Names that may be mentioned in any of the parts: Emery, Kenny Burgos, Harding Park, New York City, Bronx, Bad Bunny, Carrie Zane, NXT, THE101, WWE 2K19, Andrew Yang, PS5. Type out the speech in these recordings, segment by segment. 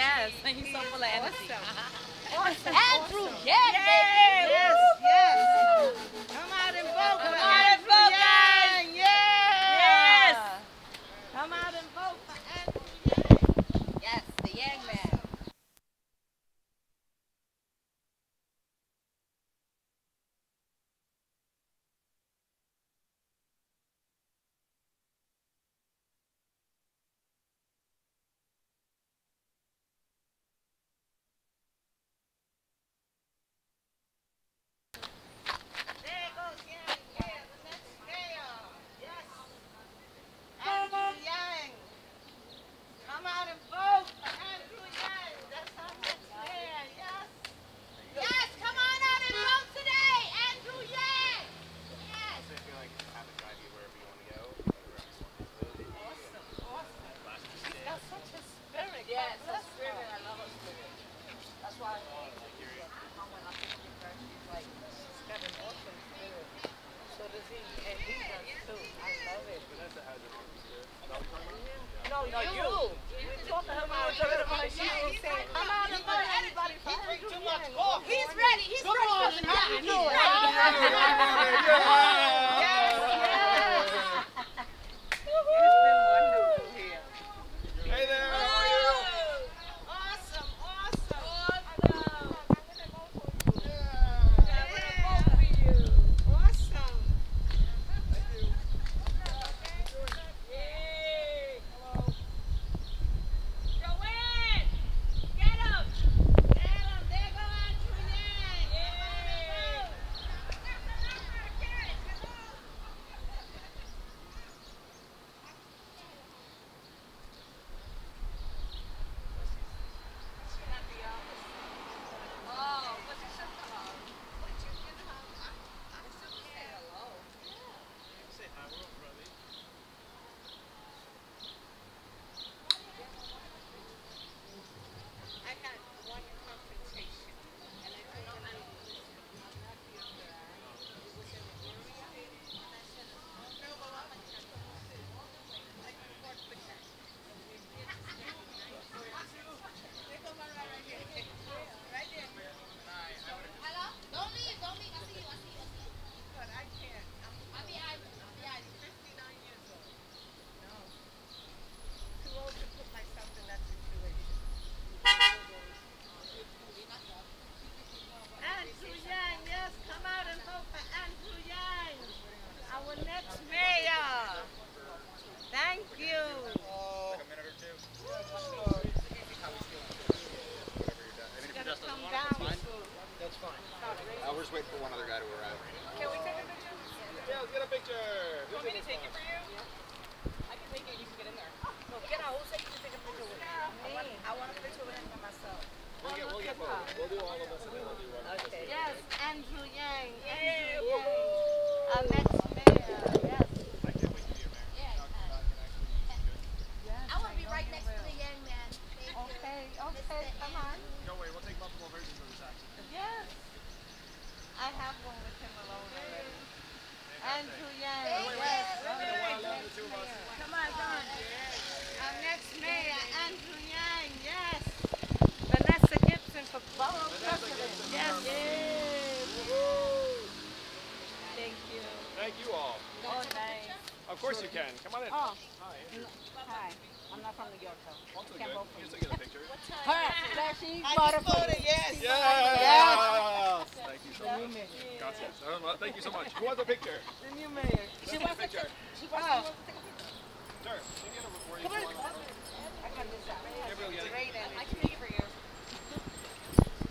Yes, and you're so full of energy. Awesome. Andrew Yang, baby! Yes, yes. Come out and vote for Andrew Yang. Yes. Come out and vote for Andrew Yang. Yes, the Yang man.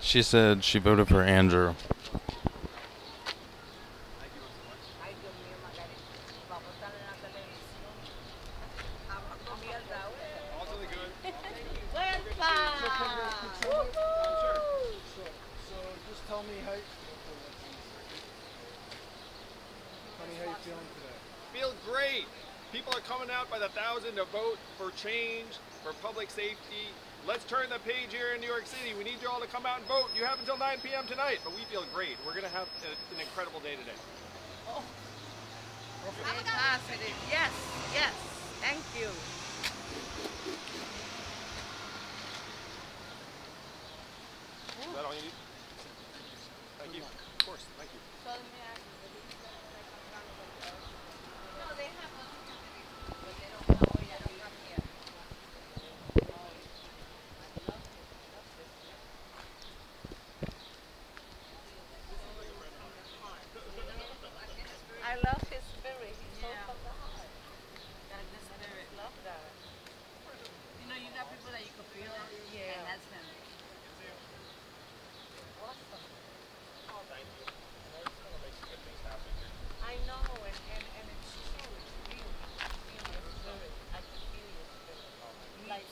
She said she voted for Andrew.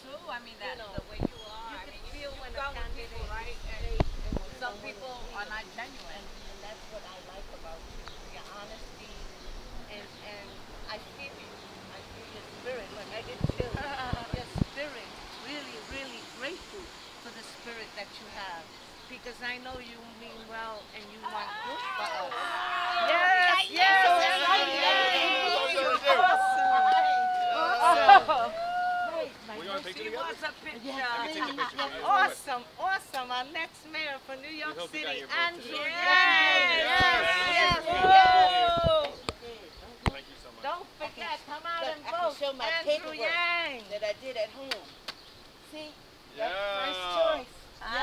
too. I mean, that's the way you are. You can feel when a candidate is fake. Some people are not genuine. And that's what I like about you. Your honesty. And I feel you. I feel your spirit. Like I did feel your spirit. Really, really grateful for the spirit that you have. Because I know you mean well and you want good for us. Yes, yes, yes, yes. Awesome. She wants a picture. Awesome, awesome. Our next mayor for New York City, Andrew Yang. Yes, yes, yes. Thank you so much. Don't forget, come out and vote. Show my Andrew Yang that I did at home. See? That's first choice. Yes,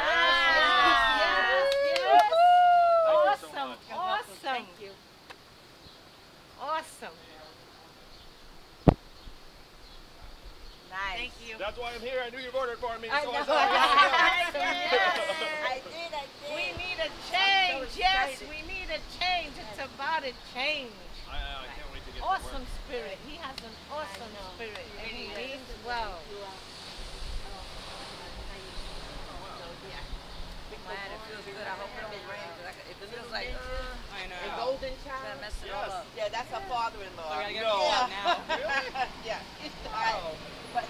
yes, yes. Awesome, awesome. Thank you. Awesome. Nice. Thank you. That's why I'm here. I knew you voted for me. I know. I did, I did. We need a change. Yes, we need a change. It's about a change. I can't wait to get to work. Awesome spirit. He has an awesome spirit. And he means well. Man, it feels good. I hope it don't rain. It feels like a golden child. Yes. Up. Yeah, that's her father-in-law. So no. Now. Really? Yeah. Oh. I, but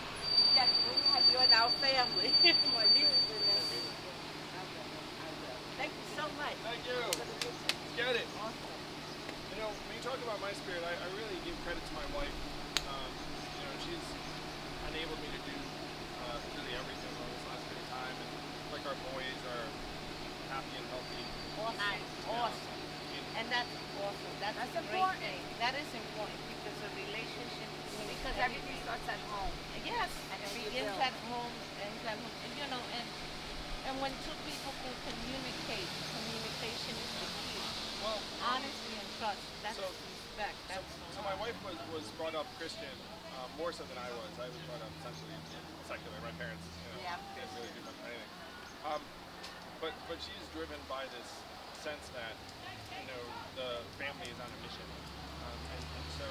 yes, we have you in our family. My nieces and nephews. Thank you so much. Thank you. Get it. Awesome. You know, when you talk about my spirit, I really give credit to my wife. You know, she's enabled me to do really everything over this last bit of time. And, like our boys are happy and healthy. Awesome. Nice. Awesome. Yeah. And that's awesome. That's a great thing. That is important because a relationship, because everything starts at home. Yes. And it begins at home. And you know, and when two people can communicate, communication is the key. Well, honesty and trust. That's respect. That's so my wife was brought up Christian, more so than I was. I was brought up essentially secular. My parents, you know, didn't really do much of anything. But she's driven by this sense that, you know, the family is on a mission, and so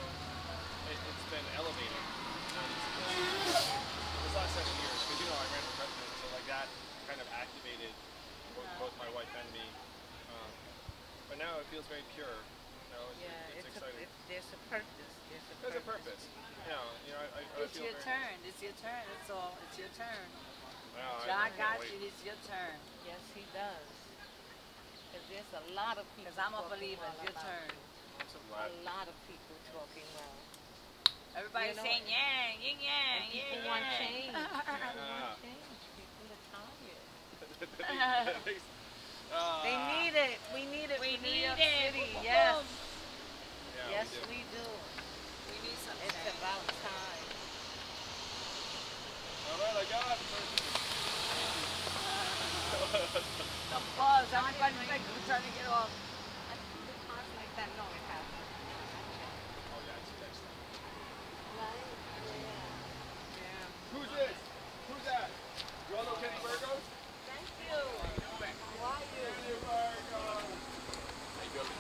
it's been elevating. This last 7 years, because you know I ran for president, so like that kind of activated both my wife and me. But now it feels very pure. You know, it's exciting. There's a purpose. There's a purpose. You know, I it's your turn. It's your turn. It's all. It's your turn. Wow, John got you. It's your turn. Yes, he does. Because there's a lot of people. Because I'm a believer. It's your turn. A lot of people talking well. Everybody's saying yang, yin yang, yin yang. People want change. People want change. People are tired. They need it. We need it. We need it. Yes. Yes, we do. We need something. It's about time. All right, I got it. The buzz, everybody's trying to get off. I think the cars like that, no, it happened. Oh, that's excellent. Right? Yeah. Who's this? Who's that? You all know Kenny Burgos? Thank you. How are you? Kenny Burgos. How you doing?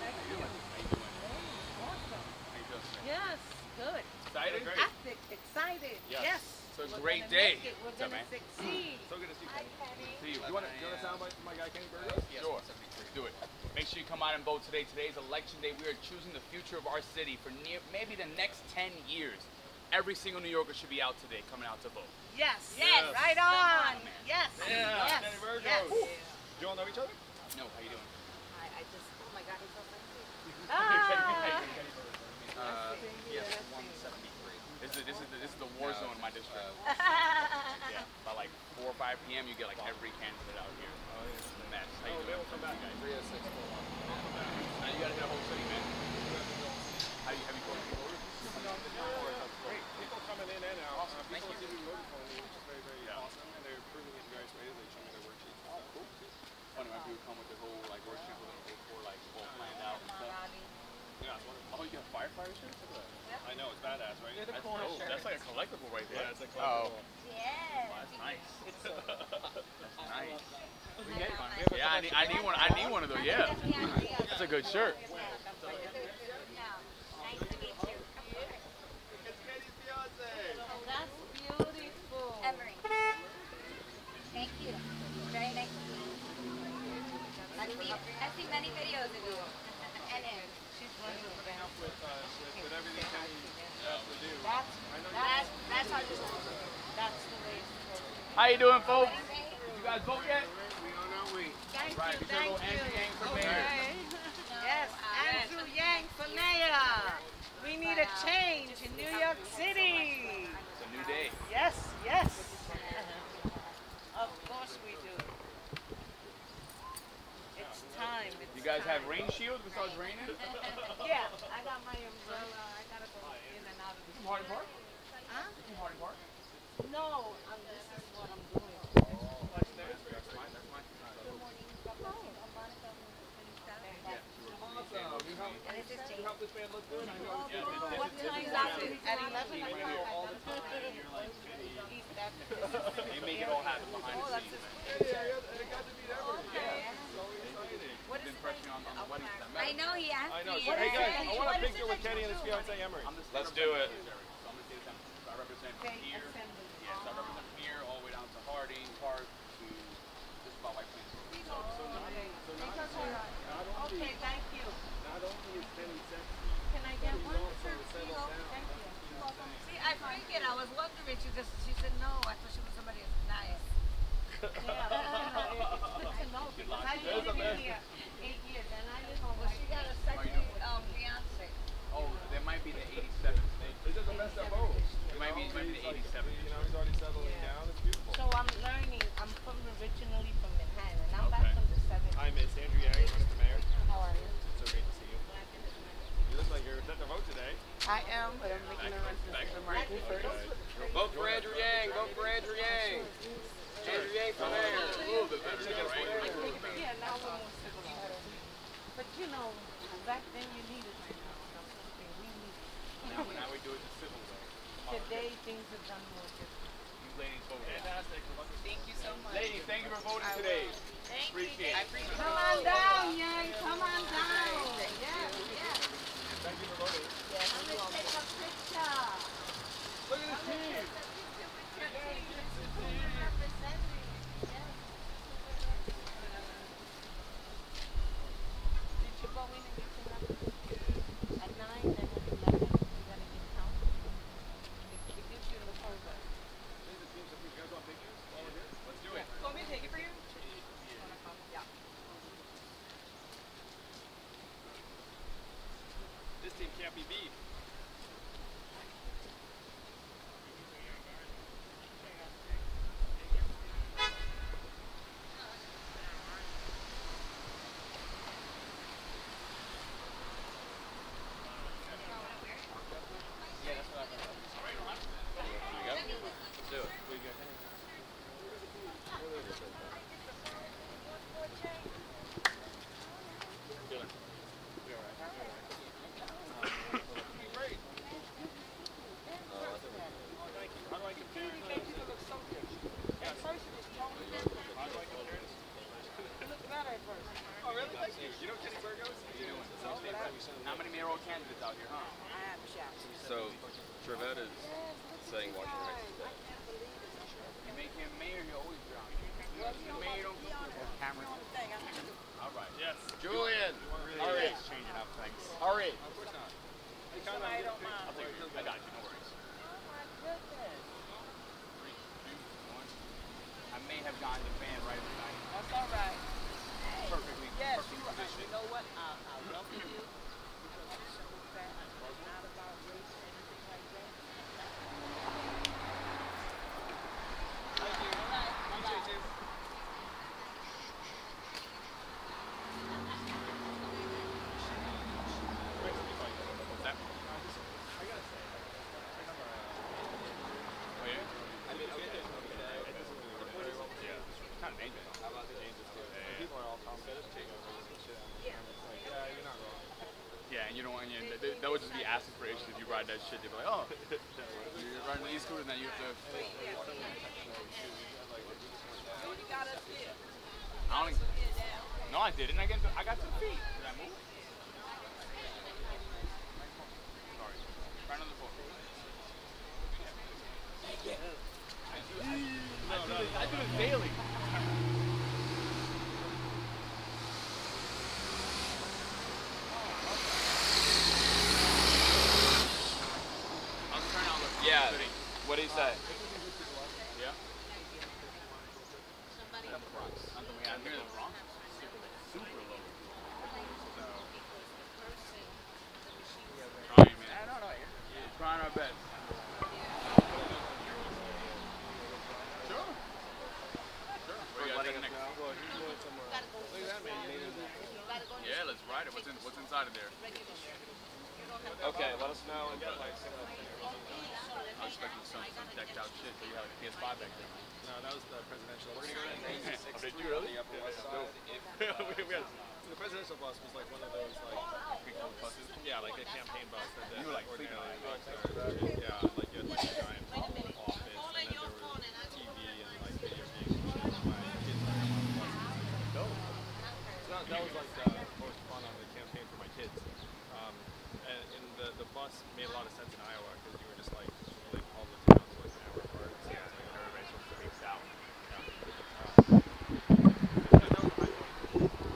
How you doing? Awesome. How you doing? Yes, good. Excited? Fantastic, excited. Yes. So it's a great day. We're going to succeed. So good to see you. Hi, Kenny. See you. You want to sound like my guy Kenny Burgos? Yes. Sure. Do it. Make sure you come out and vote today. Today's election day. We are choosing the future of our city for maybe the next 10 years. Every single New Yorker should be out today, coming out to vote. Yes. Yes. Right on. Yes. Yeah. Kenny Burgos. Yes. Do you all know each other? No. How you doing? I just. Oh my God. He's so sexy. Yes. 170. This is the war zone in my district. Yeah, by like 4 or 5 p.m. you get like every candidate out here. Oh, yeah. It's a mess. How you doing? Come back, guys. 3641. Now you got to hit a whole city, man. How you have you voted? Great. People coming in and out. Awesome. People seem to be voting for me, which is very, very awesome. And they're proving it in various ways. They show me their worksheets. Oh, cool. Funny when people come with the whole like worksheet with a whole like all planned out and stuff. Yeah. Oh, you got firefighter shirts? I know, it's badass, right? They're the corner shirts. That's like a collectible right there. Yeah, it's a collectible. Oh. Yeah. Wow, that's nice. That's nice. Yeah, I need one of those, yeah. That's a good shirt. Nice to meet you. It's Katie's fiance. That's the way it's supposed to be. How you doing, folks? Did you guys vote yet? We on our way. Thank you, thank you. Andrew Yang for mayor. Yes, Andrew Yang for mayor. We need a change in New York City. It's a new day. Yes, yes. Of course we do. It's time. It's you guys time. Have rain shields besides raining? Yeah, I got my umbrella. I gotta go in and out of the Harding Park? Huh? Harding Park? No, this is what I'm doing. That's mine. That's mine. Good morning. I'm Monica. You help this man look good? What time is it? At 11 o'clock. You make it all happen behind the scenes. It got to be that one. What is it? I know he asked me. Hey guys, I want a picture with Kenny and his fiancée Emery. Let's do it. I represent from here. Yes, I represent from here all the way down to Harding Park to just about my place. Okay, thank you. Not only is Kenny sexy. Can I get one? Sure. Thank you. See, I figured I was wondering. She said no. I thought she was somebody else. Nice. Yeah. It's to know because I've been here 8 years and I live home. Well, she got a second fiance. Oh, there might be the 87th thing. It doesn't mess up both. It might be the 87th. You know, he's already settling down. It's beautiful. So I'm learning. I'm from originally from Manhattan, and I'm back from the 70s. Hi, Miss Andrew Yang, Mr. Mayor. How are you? It's so great to see you. You look like you're set to vote today. I am, but I'm making a run for the market first. Vote for Andrew Yang. Vote for Andrew Yang. Andrew Yang for mayor. Yeah, now we're more civilized. But you know, back then you needed something. We need it. Now we do it the civil way. Today things have done more different. You ladies vote. Fantastic. Thank you so much. Ladies, thank you for voting today. Thank you. I appreciate it. Come on down, Yang. Come on down. Yes, yes. Thank you for voting. Yes, I'm going to take a picture. Look at this team. Can't be beat. You know Kenny Burgos? How many mayoral candidates out here, huh? So, Trevette is saying Washington today. You make him mayor, he'll always drown. The mayor don't look for cameras. All right. Yes. Julian. All right. Change it up, thanks. All right. Of course not. I don't mind. I got you. No worries. Oh, my goodness. 3, 2, 1. I may have gotten the fan right tonight. That's all right. Perfectly. Yes, perfect position. You know what? I love you. I want to show that I'm not about race or anything like that. Thank you. Bye-bye. Bye-bye. You know, and that would just be aspirations if you ride that shit. You'd be like, oh, you're riding the e-scooter, and then you have to. I don't. No, I didn't. I got 2 feet. Did I move? Sorry. Right on the floor. I do this daily. What is that? up Bronx. On the way out here, the Bronx is super low. So, we're trying our best. Yeah, let's ride it. What's inside of there? Okay, let us know and get like I was expecting some decked out shit, but you have a PS5 back there. No, that was the presidential. We're going to go to 96. Did you really? The presidential bus was like one of those like pre-cold buses. Yeah, like a campaign bus. You were like ordinary. Yeah, like you had like a giant office and then there was TV and like video games and shit. My kids were on the bus. No. That was like the most fun on the campaign for my kids. And the bus made a lot of sense in Iowa because you were just like all the towns like an hour apart. So yeah, it's like everybody's supposed to be south.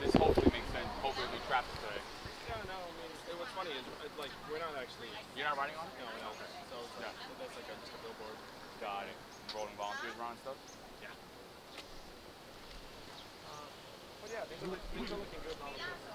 This hopefully makes sense. Hopefully we trapped today. Yeah, no, I mean, what's funny is like we're not actually. You're not riding on it? No, no. Okay. So it's like, yeah. That's like just a billboard. Got it. Rolling volunteers around and stuff? Yeah. But yeah, things are looking good. Got it.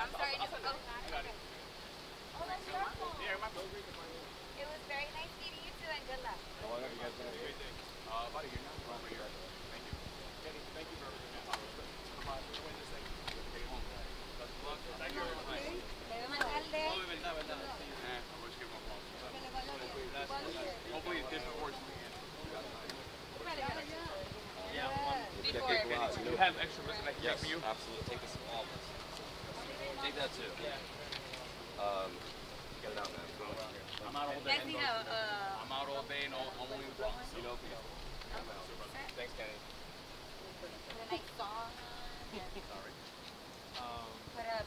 I'm sorry, I'll just go. I got it. Oh, that's wonderful. Yeah, it was very nice meeting you too, and good luck. How long have you guys been here? About a year now. Over here. Thank you. Kenny, thank you for everything. Thank you very much. Hopefully it's different for you. Yeah. Do you have extra business I can take for you? Yes, absolutely. Take this all. Take that too. Yeah. Get it out, man. I'm out all day. I'm out all day and I'm only with Ross. You know, people. Thanks, Kenny. Nice song. Sorry.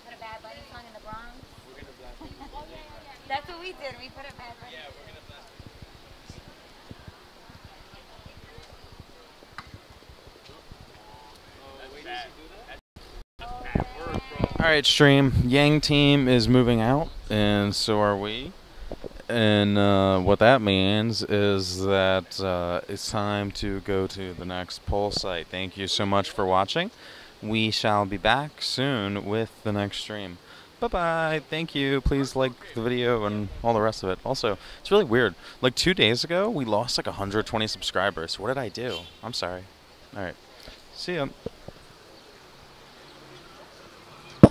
Put a Bad Bunny song in the Bronx. We're gonna blast people. Oh, yeah. That's what we did. We put a Bad Bunny. Yeah, we're gonna blast people. Alright, stream. Yang team is moving out, and so are we. And what that means is that it's time to go to the next poll site. Thank you so much for watching. We shall be back soon with the next stream. bye-bye, thank you, please like the video and all the rest of it. Also, it's really weird. Like 2 days ago, we lost like 120 subscribers. What did I do? I'm sorry. All right. See ya.